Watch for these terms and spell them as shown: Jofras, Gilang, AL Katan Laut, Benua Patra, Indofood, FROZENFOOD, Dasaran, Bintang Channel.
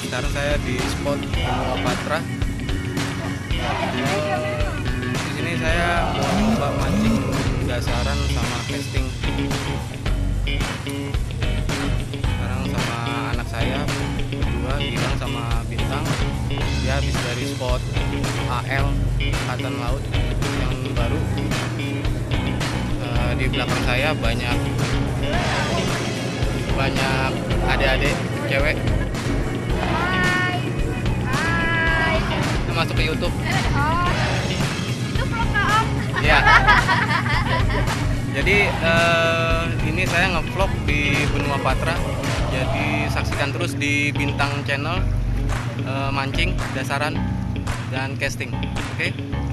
Sekarang saya di spot Benua Patra. Di sini saya mau coba mancing dasaran sama casting. Sekarang sama anak saya berdua, Gilang sama Bintang. Dia habis dari spot AL Katan Laut yang baru. Di belakang saya banyak adik-adik cewek. Masuk ke YouTube. Itu vlog Om. Ya. Jadi ini saya nge-vlog di Benua Patra. Jadi saksikan terus di Bintang Channel mancing, dasaran dan casting. Oke.